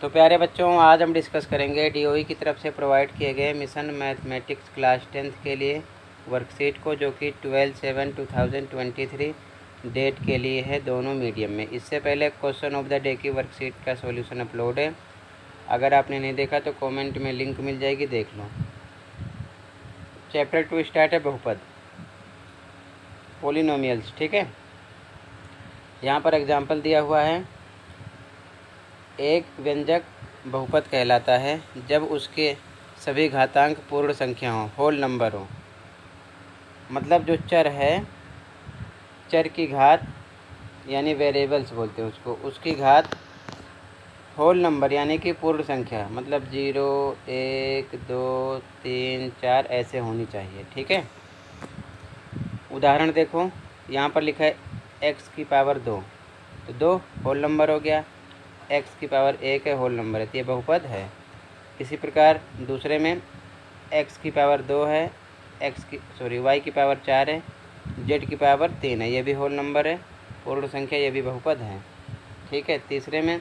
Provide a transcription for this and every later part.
तो प्यारे बच्चों, आज हम डिस्कस करेंगे DOE की तरफ से प्रोवाइड किए गए मिशन मैथमेटिक्स क्लास 10th के लिए वर्कशीट को, जो कि 12/7/2023 डेट के लिए है दोनों मीडियम में। इससे पहले क्वेश्चन ऑफ द डे की वर्कशीट का सॉल्यूशन अपलोड है, अगर आपने नहीं देखा तो कमेंट में लिंक मिल जाएगी, देख लो। चैप्टर 2 स्टार्ट है बहुपद पॉलिनोमियल्स, ठीक है। यहाँ पर एग्जाम्पल दिया हुआ है, एक व्यंजक बहुपद कहलाता है जब उसके सभी घातांक पूर्ण संख्या हो, होल नंबर हो, मतलब जो चर है, चर की घात यानी वेरिएबल्स बोलते हैं उसको, उसकी घात होल नंबर यानी कि पूर्ण संख्या, मतलब 0, 1, 2, 3, 4 ऐसे होनी चाहिए, ठीक है। उदाहरण देखो, यहाँ पर लिखा है x की पावर 2, तो 2 होल नंबर हो गया, x की पावर 1 है होल नंबर है, तो ये बहुपद है। इसी प्रकार दूसरे में x की पावर 2 है, y की पावर 4 है, z की पावर 3 है, ये भी होल नंबर है, पूर्ण संख्या, ये भी बहुपद है, ठीक है। तीसरे में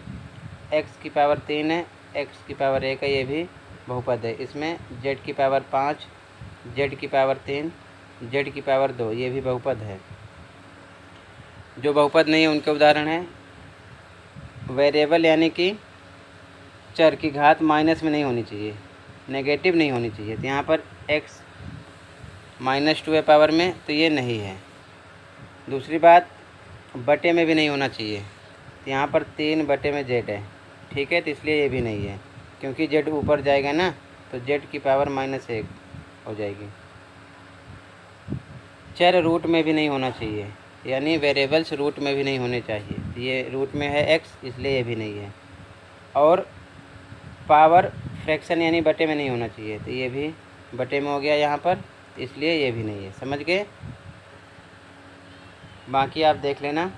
x की पावर 3 है, x की पावर 1 है, ये भी बहुपद है। इसमें z की पावर 5, z की पावर 3, z की पावर 2, ये भी बहुपद है। जो बहुपद नहीं है उनके उदाहरण हैं, वेरिएबल यानी कि चर की घात माइनस में नहीं होनी चाहिए, नेगेटिव नहीं होनी चाहिए, तो यहाँ पर x - 2 है पावर में, तो ये नहीं है। दूसरी बात, बटे में भी नहीं होना चाहिए, तो यहाँ पर 3/z है, ठीक है, तो इसलिए ये भी नहीं है, क्योंकि z ऊपर जाएगा ना, तो z की पावर -1 हो जाएगी। चर रूट में भी नहीं होना चाहिए, यानी वेरिएबल्स रूट में भी नहीं होने चाहिए, ये रूट में है x, इसलिए ये भी नहीं है। और पावर फ्रैक्शन यानी बटे में नहीं होना चाहिए, तो ये भी बटे में हो गया यहाँ पर, इसलिए ये भी नहीं है। समझ गए? बाकी आप देख लेना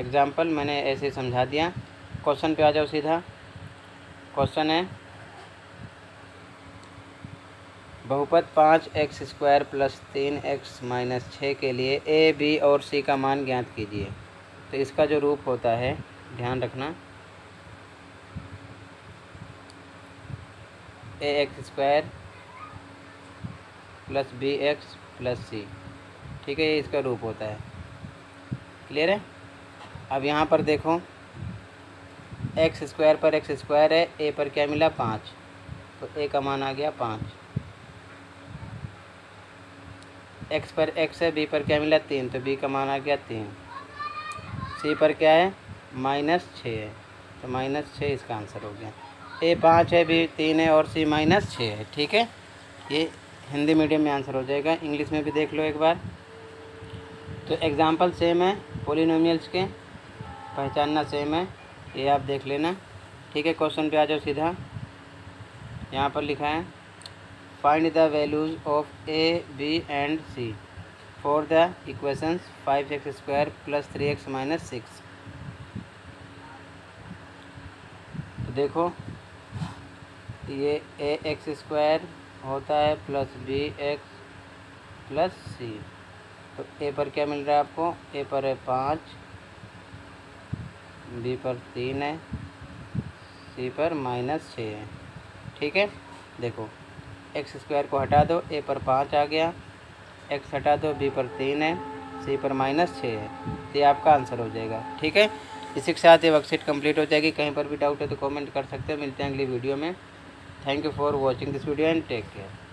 एग्जाम्पल, मैंने ऐसे समझा दिया। क्वेश्चन पे आ जाओ सीधा। क्वेश्चन है बहुपद 5x² + 3x - 6 के लिए a, b और c का मान ज्ञात कीजिए। तो इसका जो रूप होता है, ध्यान रखना, ax² + bx + c, ठीक है, ये इसका रूप होता है। क्लियर है? अब यहाँ पर देखो, x² पर x² है, a पर क्या मिला 5, तो a का मान आ गया 5। x पर x है, b पर क्या मिला 3, तो b का मान आ गया 3। c पर क्या है -6 है, तो -6 इसका आंसर हो गया। a 5 है, b 3 है और c -6 है, ठीक है। ये हिंदी मीडियम में आंसर हो जाएगा, इंग्लिश में भी देख लो एक बार। तो एग्जांपल सेम है, पॉलिनोमियल्स के पहचानना सेम है, ये आप देख लेना, ठीक है। क्वेश्चन पे आ जाओ सीधा। यहाँ पर लिखा है find the values of A, B and C for the equations 5x² + 3x - 6। तो देखो, ये ax² होता है + bx + c, तो a पर क्या मिल रहा है आपको, a पर है 5, b पर 3 है, c पर -6 है, ठीक है। देखो, x² को हटा दो, a पर 5 आ गया, x हटा दो, b पर 3 है, c पर -6 है, ये आपका आंसर हो जाएगा, ठीक है। इसी के साथ ये वर्कशीट कंप्लीट हो जाएगी। कहीं पर भी डाउट है तो कमेंट कर सकते हो। मिलते हैं अगली वीडियो में। Thank you for watching this video and take care.